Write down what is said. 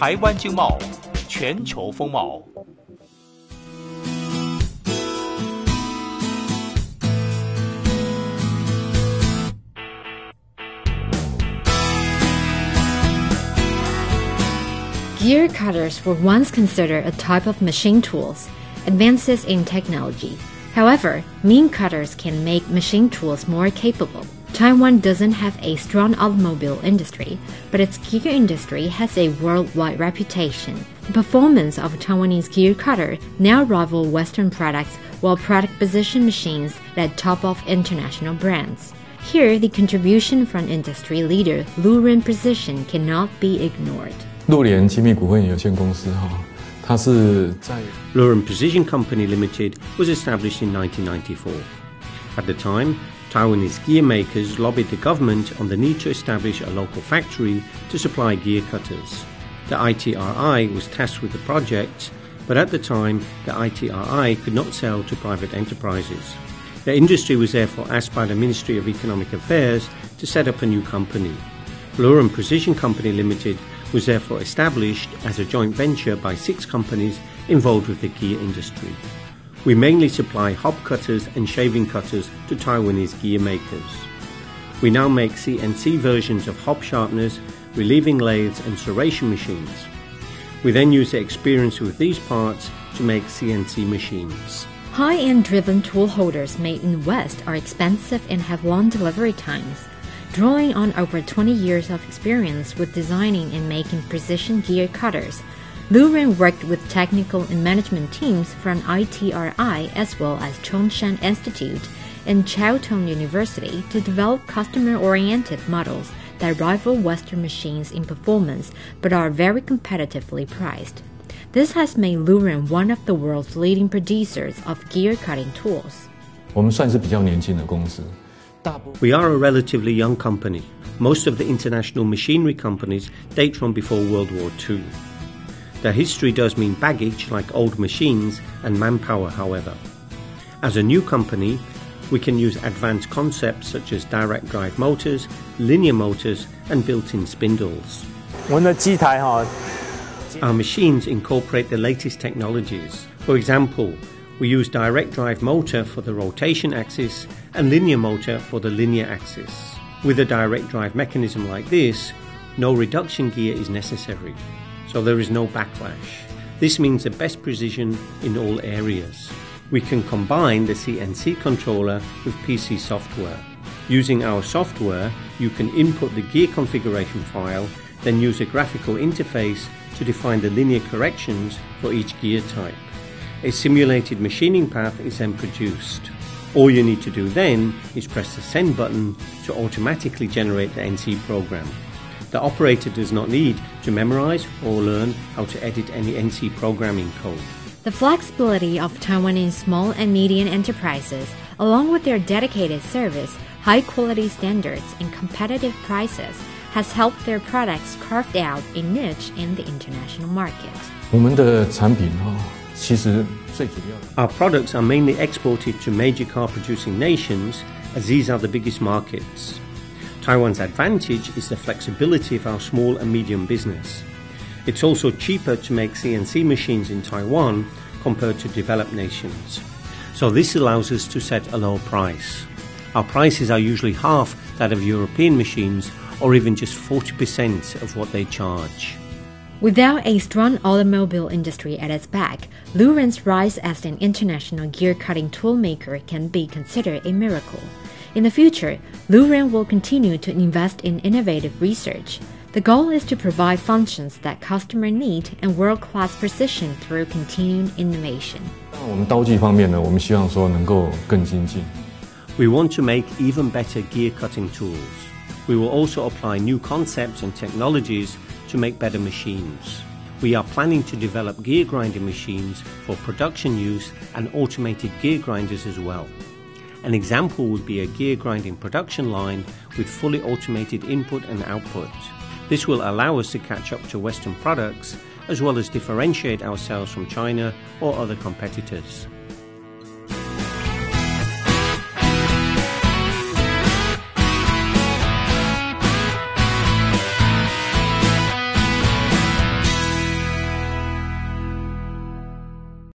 台湾经贸，全球风貌。Gear cutters were once considered a type of machine tools, advances in technology. However, mean cutters can make machine tools more capable. Taiwan doesn't have a strong automobile industry, but its gear industry has a worldwide reputation. The performance of Taiwanese gear cutter now rival Western products, while product position machines that top off international brands. Here, the contribution from industry leader Luren Precision cannot be ignored. Luren Precision Co., Ltd. was established in 1994. At the time, Taiwanese gear makers lobbied the government on the need to establish a local factory to supply gear cutters. The ITRI was tasked with the project, but at the time, the ITRI could not sell to private enterprises. The industry was therefore asked by the Ministry of Economic Affairs to set up a new company. Luren Precision Co., Ltd. was therefore established as a joint venture by 6 companies involved with the gear industry. We mainly supply hob cutters and shaving cutters to Taiwanese gear makers. We now make CNC versions of hob sharpeners, relieving lathes and serration machines. We then use the experience with these parts to make CNC machines. High-end driven tool holders made in the West are expensive and have long delivery times. Drawing on over 20 years of experience with designing and making precision gear cutters, Luren worked with technical and management teams from ITRI as well as Chongshan Institute and Chiao Tong University to develop customer-oriented models that rival Western machines in performance but are very competitively priced. This has made Luren one of the world's leading producers of gear-cutting tools. We are a relatively young company. Most of the international machinery companies date from before World War II. Their history does mean baggage, like old machines and manpower, however. As a new company, we can use advanced concepts such as direct drive motors, linear motors, and built-in spindles. Our machines incorporate the latest technologies. For example, we use direct drive motor for the rotation axis and linear motor for the linear axis. With a direct drive mechanism like this, no reduction gear is necessary. So there is no backlash. This means the best precision in all areas. We can combine the CNC controller with PC software. Using our software, you can input the gear configuration file, then use a graphical interface to define the linear corrections for each gear type. A simulated machining path is then produced. All you need to do then is press the send button to automatically generate the NC program. The operator does not need to memorize or learn how to edit any NC programming code. The flexibility of Taiwanese small and medium enterprises, along with their dedicated service, high-quality standards, and competitive prices, has helped their products carve out a niche in the international market. Our products are mainly exported to major car-producing nations, as these are the biggest markets. Taiwan's advantage is the flexibility of our small and medium business. It's also cheaper to make CNC machines in Taiwan compared to developed nations. So this allows us to set a low price. Our prices are usually half that of European machines or even just 40% of what they charge. Without a strong automobile industry at its back, Luren's rise as an international gear-cutting tool maker can be considered a miracle. In the future, Luren will continue to invest in innovative research. The goal is to provide functions that customers need and world-class precision through continued innovation. We want to make even better gear-cutting tools. We will also apply new concepts and technologies to make better machines. We are planning to develop gear grinding machines for production use and automated gear grinders as well. An example would be a gear grinding production line with fully automated input and output. This will allow us to catch up to Western products as well as differentiate ourselves from China or other competitors.